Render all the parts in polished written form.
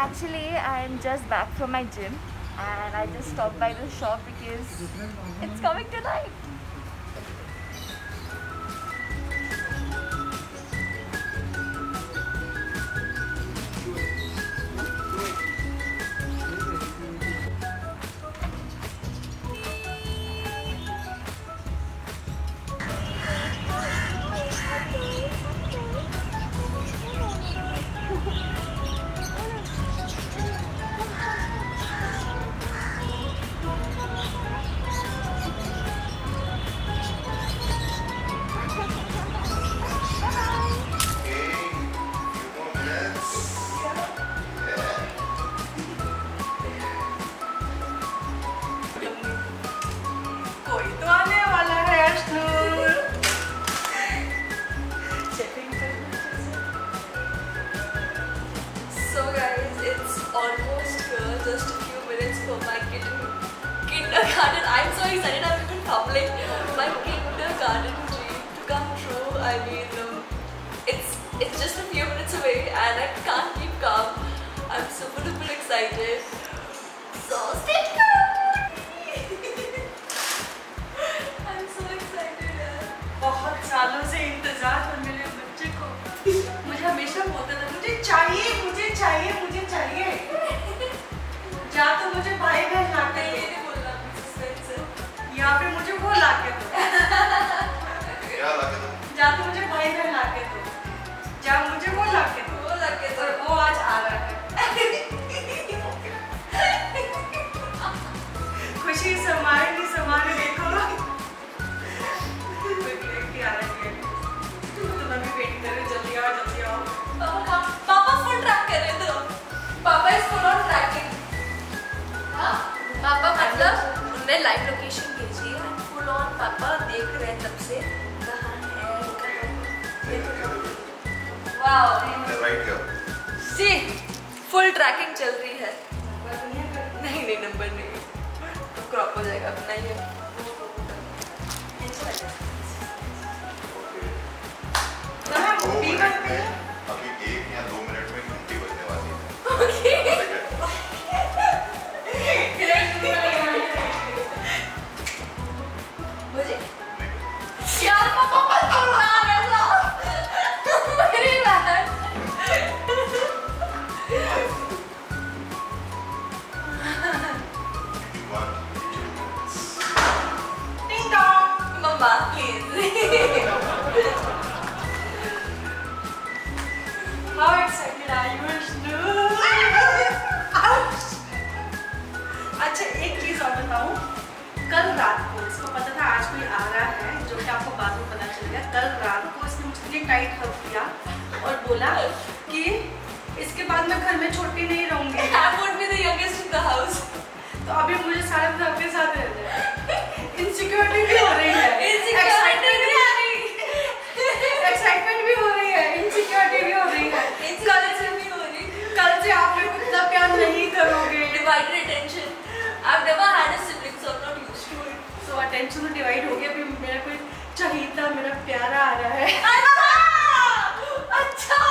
Actually, I am just back from my gym and I just stopped by the shop because it's coming to life. It's just a few minutes away and I can't keep calm. I'm super duper excited. So stay tuned! I'm so excited. बहुत सालों से इंतजार है मेरे बच्चे को. मुझे हमेशा बोलता था मुझे चाहिए, मुझे चाहिए, मुझे चाहिए. या तो मुझे भाई बहन लाते हैं ये बोलना मुझसे. या फिर मुझे वो लाके दो. क्या लाके दो? या तो मुझे भाई बहन लाके दो. या मुझे वो लाके तो वो आज आ रहा है. खुशी समाएगी समाने देखो. लेके आ रहा है. तो मम्मी वेट कर रही जल्दी आओ जल्दी आओ. पापा पापा फोन ट्रैक कर रहे थे. पापा इस फोन ऑन ट्रैकिंग. हाँ पापा मतलब उन्हें लाइव लोकेशन भेजी है. फुल ऑन पापा देख रहे हैं तब से कहाँ है. Wow. Right here. See, full tracking चल रही है. नहीं नहीं नंबर नहीं. तो क्रॉप हो जाएगा अपना ये. ना हम बीमार हैं. अभी 1 या 2 मिनट में घंटी बजने वाली है. Okay. मुझे यार पापा पापा How excited are you, Vishnu? Ouch! अच्छा एक चीज और बताऊं. कल रात को इसको पता था आज कोई आ रहा है जो कि आपको बाद में पता चलेगा. कल रात को इसने मुझे लिए टाइट हग किया और बोला कि इसके बाद मैं घर में छोटी नहीं रहूंगी. I would be the youngest in the house. तो अभी मुझे सारा दिन आपके साथ रहना है. Insecurity भी हो रही है. Insecurity भी हो रही है. Excitement भी हो रही है. Insecurity भी हो रही है. Insecurity भी हो रही है. कल से आप लोग इतना प्यार नहीं करोगे. Divided attention. I've never had a sibling, so I'm not used to it. So attention तो divide हो गया. अभी मेरा कोई चहिता मेरा प्यारा आ रहा है. अच्छा अच्छा.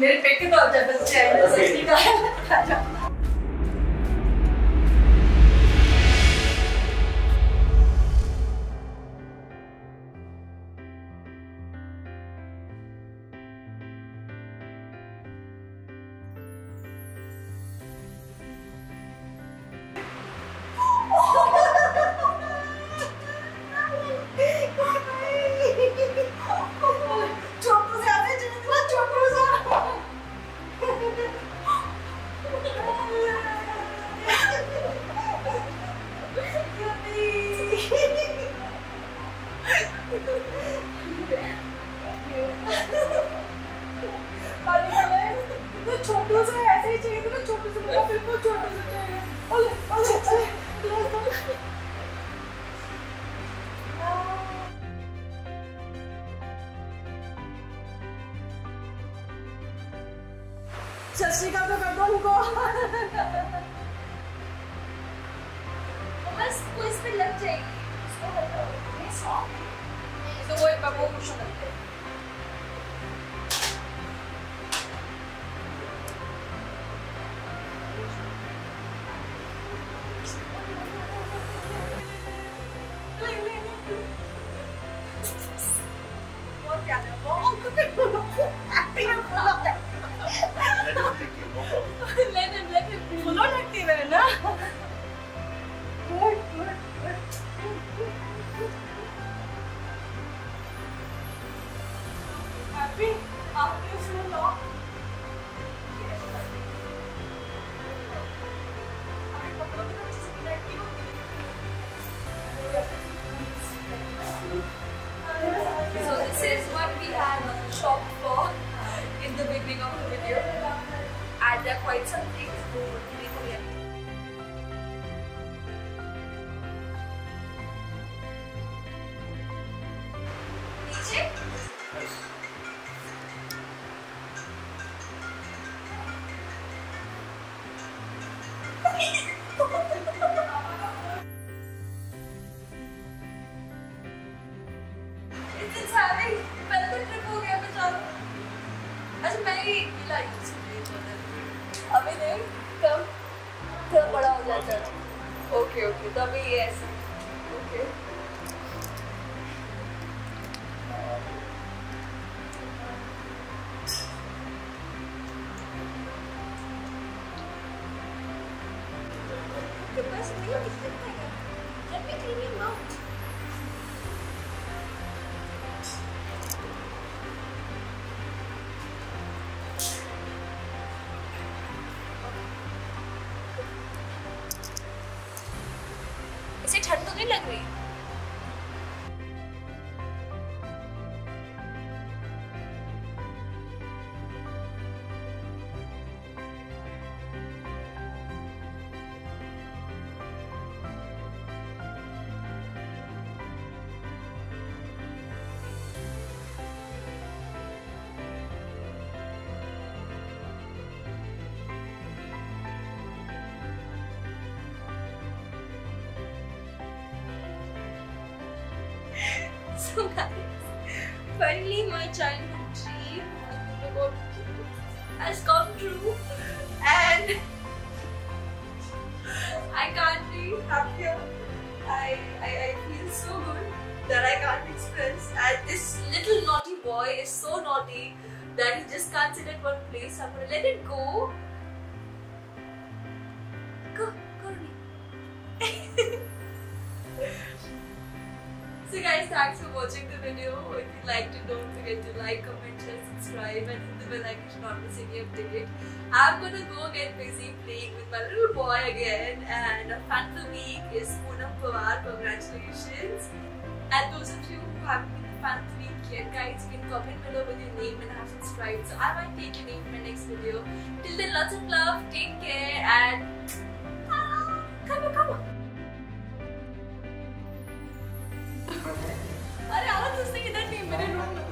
मेरे पेट के दर्द है बच्चे हैं सही कहा. दूसरा तो ऐसे ही चाहिए ना, छोटे से मेरा फिर बहुत छोटा सा चाहिए। ओले ओले ओले सस्ती का तो कर दो उनको। बस कोई इस पे लग जाएगी, उसको हटाओ। ये सॉफ्ट है तो वो एक बार वो खुश हो जाते हैं। इसे ठंड तो नहीं लग रही? So guys, finally my childhood dream has come true and I can't be happier. I feel so good that I can't express. And this little naughty boy is so naughty that he just can't sit at one place. I'm gonna let it go. So guys, thanks for watching the video. If you liked it, don't forget to like, comment, share, subscribe and hit the bell icon to not miss any update. I'm gonna go get busy playing with my little boy again, and our fan of the week is Puna Bavar. Congratulations. And those of you who haven't been a fan of the week yet, guys, you can comment below with your name and have subscribed. So I might take your name in my next video. Till then, lots of love, take care and come on. अरे आला तुझसे किधर team मेरे room में?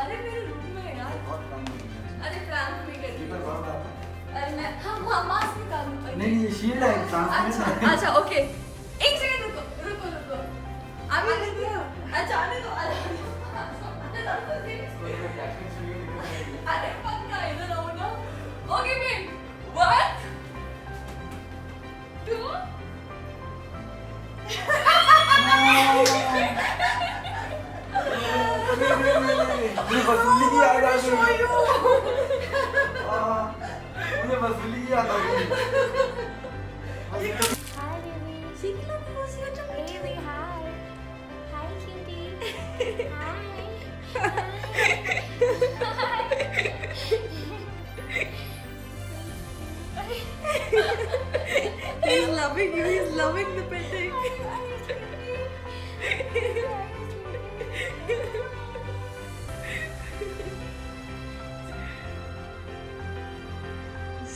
अरे मेरे room में यार। अरे प्रांत में करती हूँ। अरे मैं हाँ मास्क निकालूँ पर। नहीं ये शीला है प्रांत में। अच्छा ओके एक सेकंड रुको आमिर दिया अच्छा आने दो अरे पंगा इधर आओ ना ओके फिर 1 2 Hi, baby. Baby, hi. Hi, cutie. Hi. Hi. He's loving you. He's loving the petting.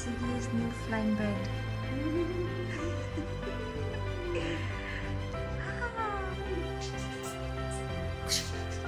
Siggy's new flying bed. Ah.